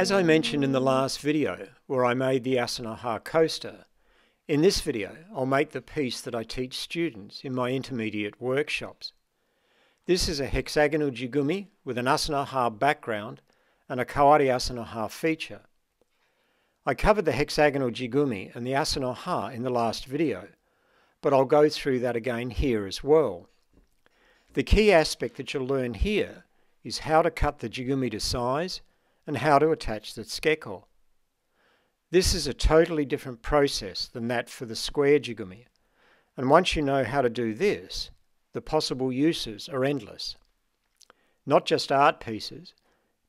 As I mentioned in the last video, where I made the Asanoha coaster, in this video I'll make the piece that I teach students in my intermediate workshops. This is a hexagonal jigumi with an Asanoha background and a kawari asanoha feature. I covered the hexagonal jigumi and the Asanoha in the last video, but I'll go through that again here as well. The key aspect that you'll learn here is how to cut the jigumi to size and how to attach the tsukeko. This is a totally different process than that for the square jigumi, and once you know how to do this, the possible uses are endless. Not just art pieces,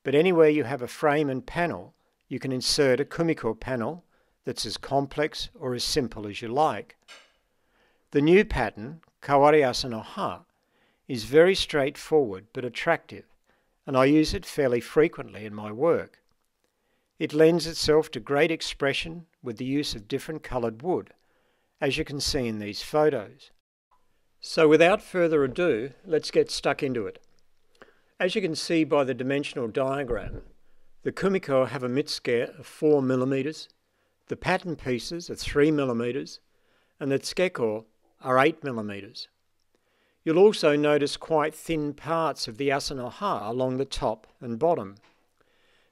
but anywhere you have a frame and panel, you can insert a kumiko panel that's as complex or as simple as you like. The new pattern, kawari asanoha, is very straightforward but attractive, and I use it fairly frequently in my work. It lends itself to great expression with the use of different coloured wood, as you can see in these photos. So without further ado, let's get stuck into it. As you can see by the dimensional diagram, the kumiko have a mitsuke of 4 mm, the pattern pieces are 3 mm, and the tsukeko are 8 mm. You'll also notice quite thin parts of the Asanoha along the top and bottom.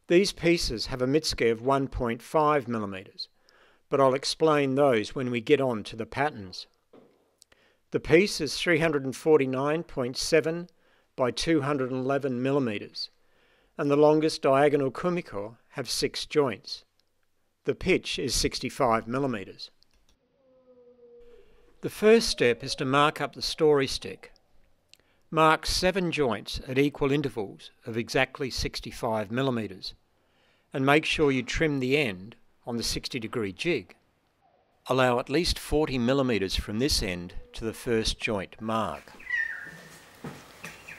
These pieces have a mitsuke of 1.5 mm, but I'll explain those when we get on to the patterns. The piece is 349.7 by 211 mm, and the longest diagonal kumiko have 6 joints. The pitch is 65 mm. The first step is to mark up the story stick. Mark 7 joints at equal intervals of exactly 65 mm, and make sure you trim the end on the 60-degree jig. Allow at least 40 mm from this end to the first joint mark.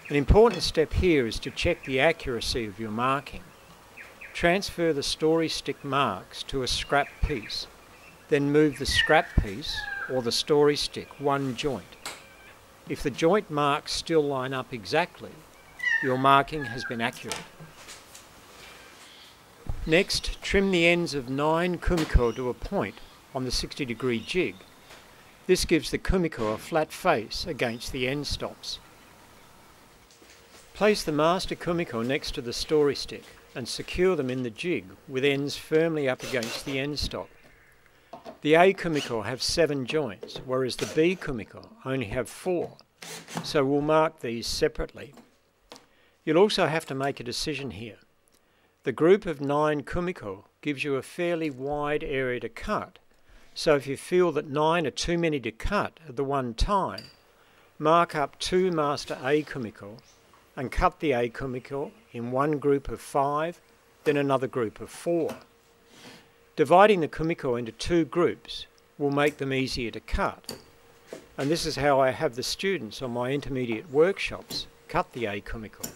An important step here is to check the accuracy of your marking. Transfer the story stick marks to a scrap piece, then move the scrap piece or the story stick 1 joint. If the joint marks still line up exactly, your marking has been accurate. Next, trim the ends of 9 kumiko to a point on the 60-degree jig. This gives the kumiko a flat face against the end stops. Place the master kumiko next to the story stick and secure them in the jig with ends firmly up against the end stop. The A kumiko have 7 joints, whereas the B kumiko only have 4, so we'll mark these separately. You'll also have to make a decision here. The group of 9 kumiko gives you a fairly wide area to cut, so if you feel that 9 are too many to cut at the one time, mark up 2 master A kumiko and cut the A kumiko in one group of 5, then another group of 4. Dividing the kumiko into 2 groups will make them easier to cut, and this is how I have the students on my intermediate workshops cut the A kumiko.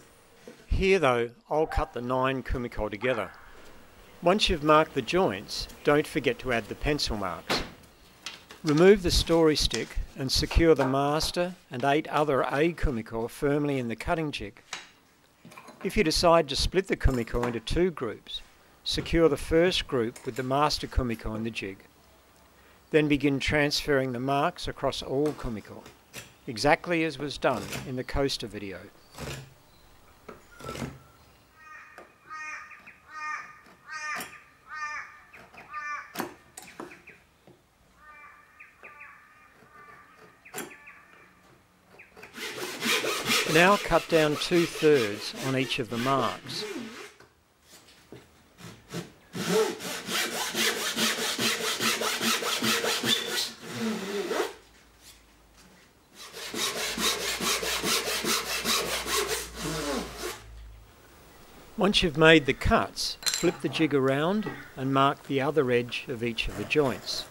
Here though, I'll cut the 9 kumiko together. Once you've marked the joints, don't forget to add the pencil marks. Remove the story stick and secure the master and 8 other A kumiko firmly in the cutting jig. If you decide to split the kumiko into 2 groups, secure the first group with the master kumiko in the jig. Then begin transferring the marks across all kumiko, exactly as was done in the coaster video. Now cut down 2/3 on each of the marks. Once you've made the cuts, flip the jig around and mark the other edge of each of the joints.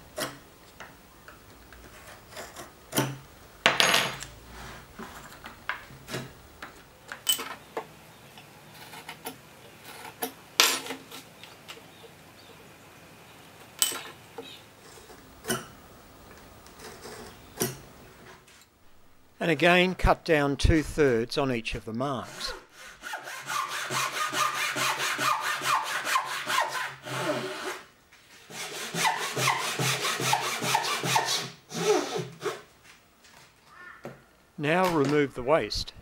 And again, cut down 2/3 on each of the marks. Now remove the waste.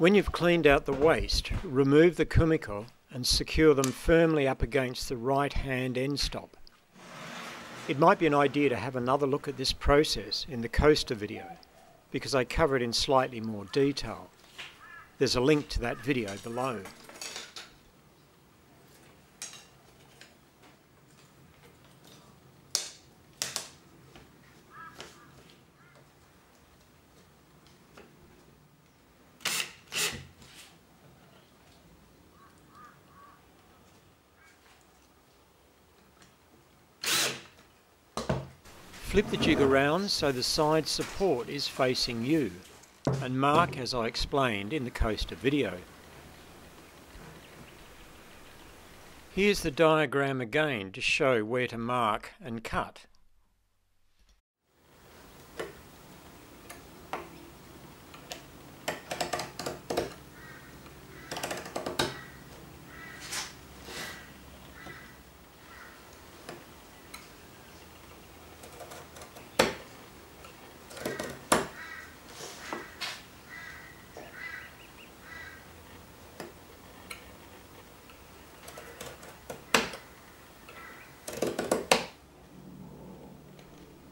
When you've cleaned out the waste, remove the kumiko and secure them firmly up against the right-hand end stop. It might be an idea to have another look at this process in the coaster video, because I cover it in slightly more detail. There's a link to that video below. Flip the jig around so the side support is facing you, and mark as I explained in the coaster video. Here's the diagram again to show where to mark and cut.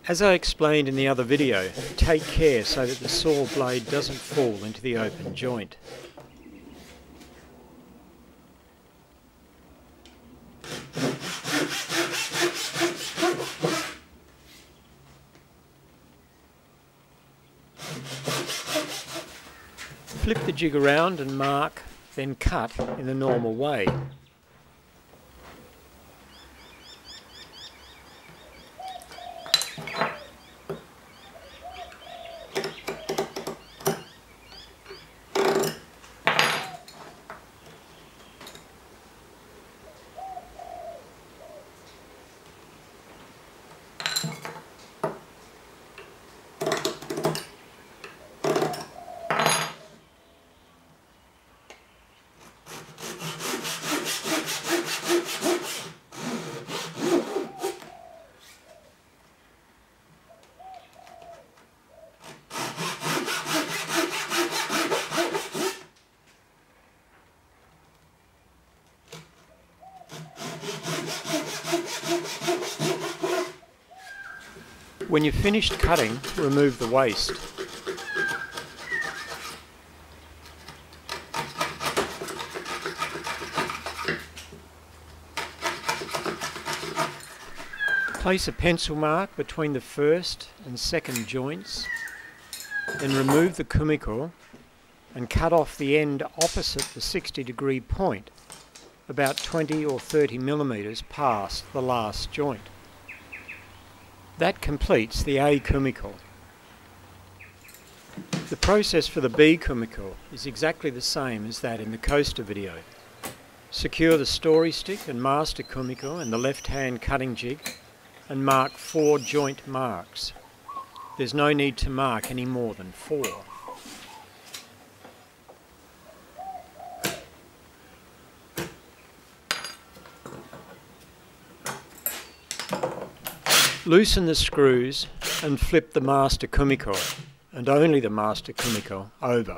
As I explained in the other video, take care so that the saw blade doesn't fall into the open joint. Flip the jig around and mark, then cut in the normal way. When you've finished cutting, remove the waste. Place a pencil mark between the first and second joints, then remove the kumiko and cut off the end opposite the 60-degree point, about 20 or 30 millimeters past the last joint. That completes the A kumiko. The process for the B kumiko is exactly the same as that in the coaster video. Secure the story stick and master kumiko and the left-hand cutting jig and mark 4 joint marks. There's no need to mark any more than 4. Loosen the screws and flip the master kumiko, and only the master kumiko, over.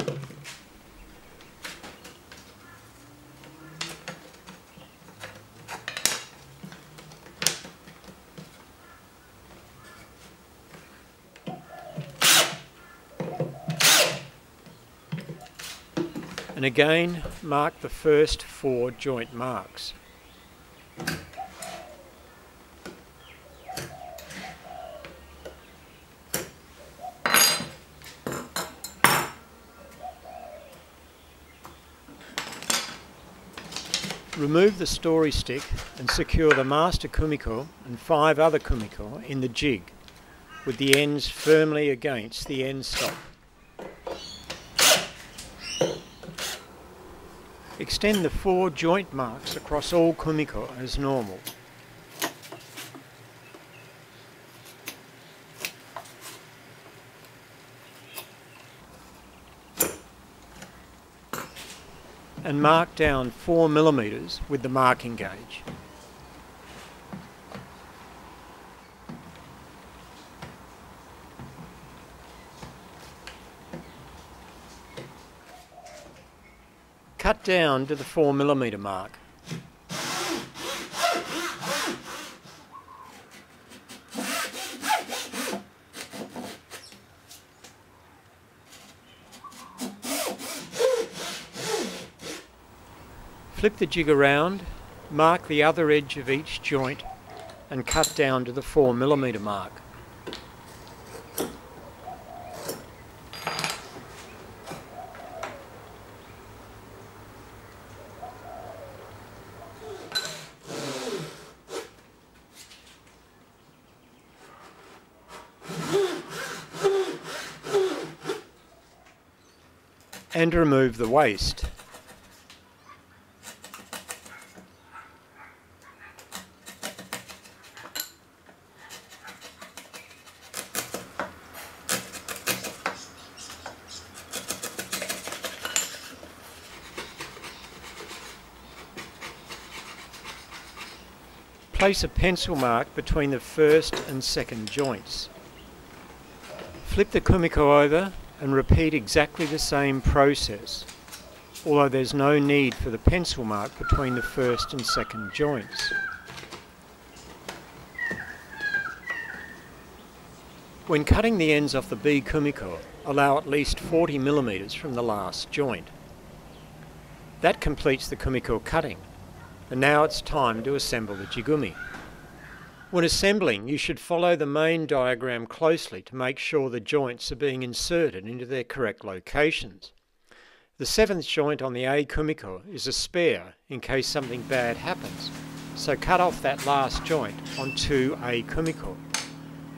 And again, mark the first 4 joint marks. Remove the story stick and secure the master kumiko and 5 other kumiko in the jig with the ends firmly against the end stop. Extend the four joint marks across all kumiko as normal. And mark down 4 millimeters with the marking gauge. Cut down to the 4 millimeter mark. Flip the jig around, mark the other edge of each joint and cut down to the 4 millimeter mark. And remove the waist. Place a pencil mark between the first and second joints. Flip the kumiko over and repeat exactly the same process, although there's no need for the pencil mark between the first and second joints. When cutting the ends off the B kumiko, allow at least 40 millimeters from the last joint. That completes the kumiko cutting, and now it's time to assemble the jigumi. When assembling, you should follow the main diagram closely to make sure the joints are being inserted into their correct locations. The 7th joint on the A kumiko is a spare in case something bad happens, so cut off that last joint on 2 A kumiko.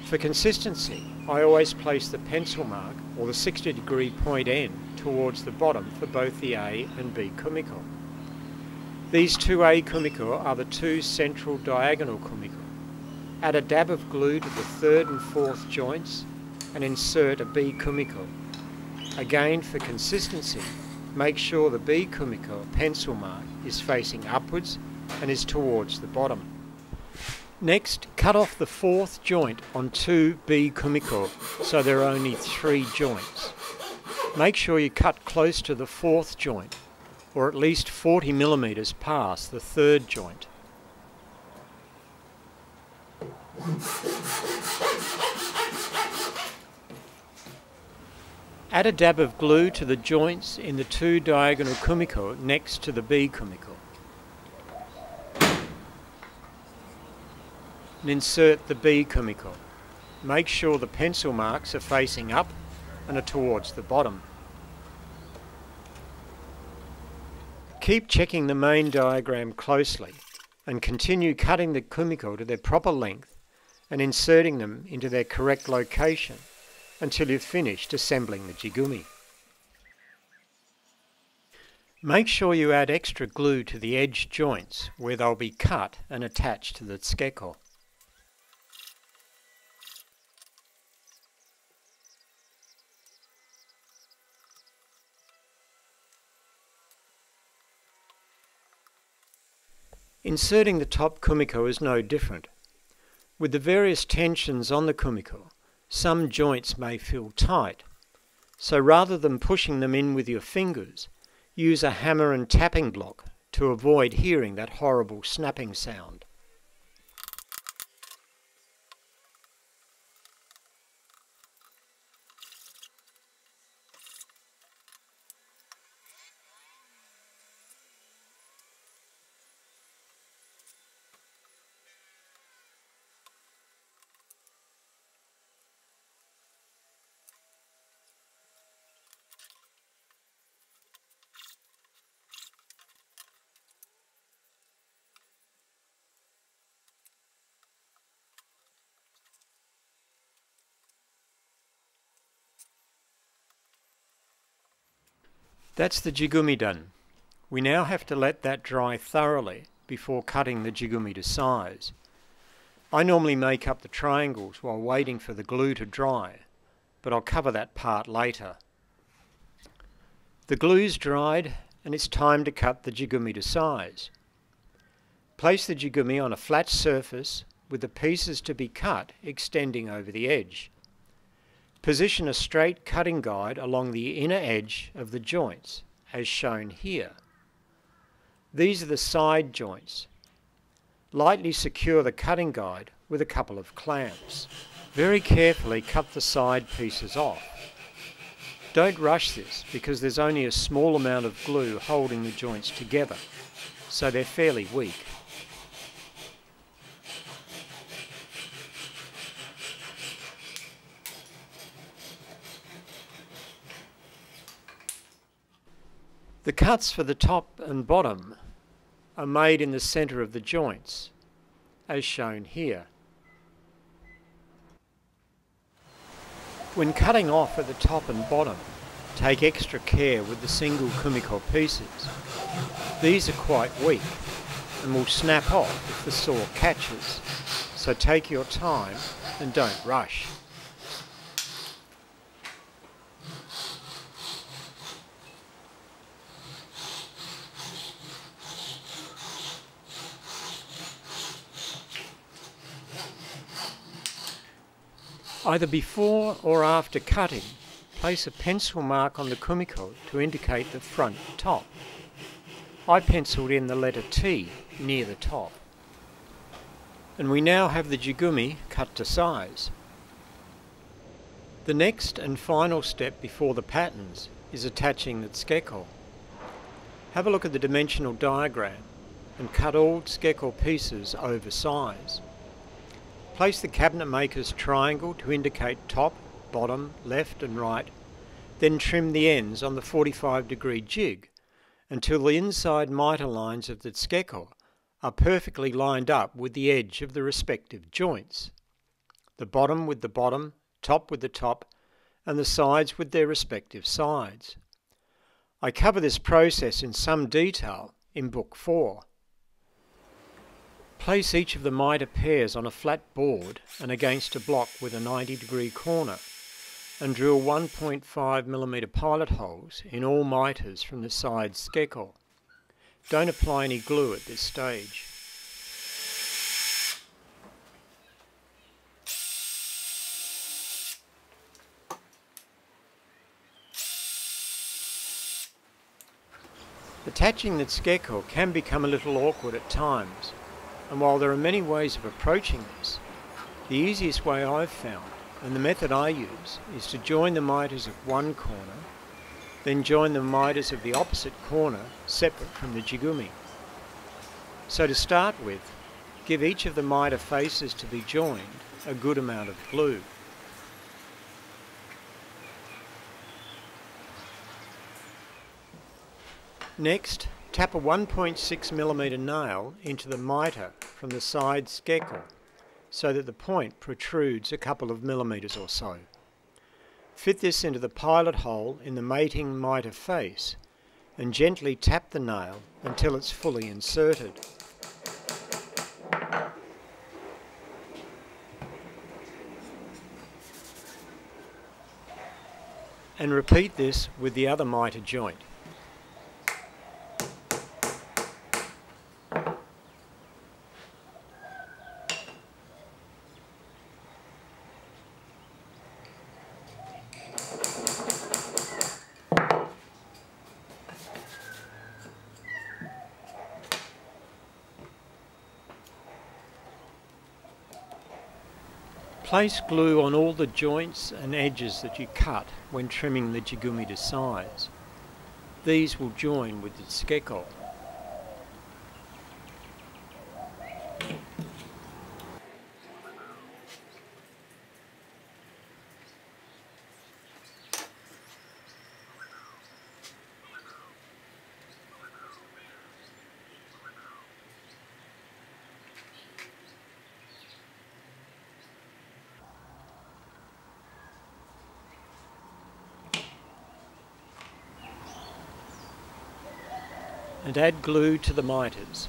For consistency, I always place the pencil mark or the 60-degree point end towards the bottom for both the A and B kumiko. These 2 A kumiko are the 2 central diagonal kumiko. Add a dab of glue to the 3rd and 4th joints and insert a B kumiko. Again, for consistency, make sure the B kumiko pencil mark is facing upwards and is towards the bottom. Next, cut off the 4th joint on 2 B kumiko so there are only 3 joints. Make sure you cut close to the 4th joint or at least 40 millimeters past the 3rd joint. Add a dab of glue to the joints in the 2 diagonal kumiko next to the B kumiko. And insert the B kumiko. Make sure the pencil marks are facing up and are towards the bottom. Keep checking the main diagram closely and continue cutting the kumiko to their proper length and inserting them into their correct location until you've finished assembling the jigumi. Make sure you add extra glue to the edge joints where they'll be cut and attached to the tsukeko. Inserting the top kumiko is no different. With the various tensions on the kumiko, some joints may feel tight, so rather than pushing them in with your fingers, use a hammer and tapping block to avoid hearing that horrible snapping sound. That's the jigumi done. We now have to let that dry thoroughly before cutting the jigumi to size. I normally make up the triangles while waiting for the glue to dry, but I'll cover that part later. The glue's dried and it's time to cut the jigumi to size. Place the jigumi on a flat surface with the pieces to be cut extending over the edge. Position a straight cutting guide along the inner edge of the joints, as shown here. These are the side joints. Lightly secure the cutting guide with a couple of clamps. Very carefully cut the side pieces off. Don't rush this because there's only a small amount of glue holding the joints together, so they're fairly weak. The cuts for the top and bottom are made in the centre of the joints, as shown here. When cutting off at the top and bottom, take extra care with the single kumiko pieces. These are quite weak and will snap off if the saw catches, so take your time and don't rush. Either before or after cutting, place a pencil mark on the kumiko to indicate the front top. I penciled in the letter T near the top. And we now have the jigumi cut to size. The next and final step before the patterns is attaching the tsukeko. Have a look at the dimensional diagram and cut all tsukeko pieces over size. Place the cabinet maker's triangle to indicate top, bottom, left and right, then trim the ends on the 45-degree jig until the inside mitre lines of the tsukeko are perfectly lined up with the edge of the respective joints. The bottom with the bottom, top with the top, and the sides with their respective sides. I cover this process in some detail in Book 4. Place each of the mitre pairs on a flat board and against a block with a 90-degree corner, and drill 1.5mm pilot holes in all mitres from the side tsukeko. Don't apply any glue at this stage. Attaching the tsukeko can become a little awkward at times. And while there are many ways of approaching this, the easiest way I've found, and the method I use, is to join the mitres of one corner, then join the mitres of the opposite corner separate from the jigumi. So to start with, give each of the mitre faces to be joined a good amount of glue. Next, tap a 1.6mm nail into the mitre from the side tsukeko so that the point protrudes a couple of millimetres or so. Fit this into the pilot hole in the mating mitre face and gently tap the nail until it's fully inserted. And repeat this with the other mitre joint. Place glue on all the joints and edges that you cut when trimming the jigumi to size. These will join with the tsukeko. and add glue to the miters.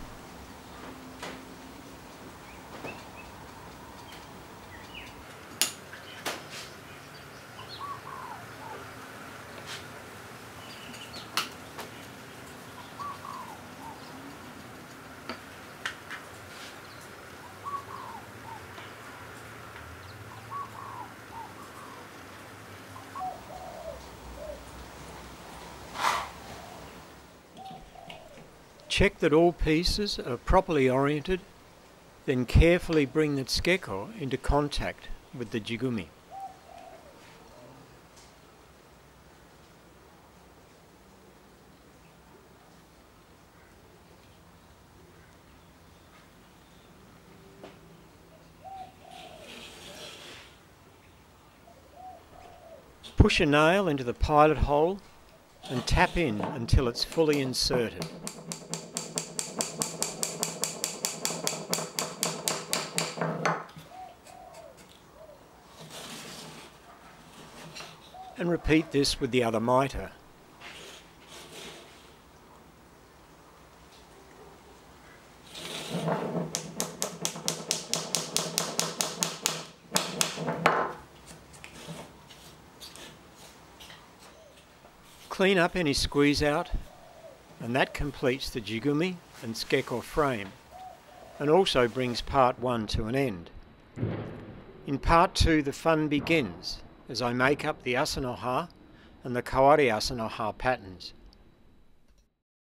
Check that all pieces are properly oriented, then carefully bring the tsukeko into contact with the jigumi. Push a nail into the pilot hole and tap in until it's fully inserted. And repeat this with the other mitre. Clean up any squeeze out, and that completes the jigumi and tsukeko frame, and also brings part 1 to an end. In part 2 the fun begins, as I make up the Asanoha and the Kawari Asanoha patterns.